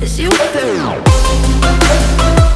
It's you.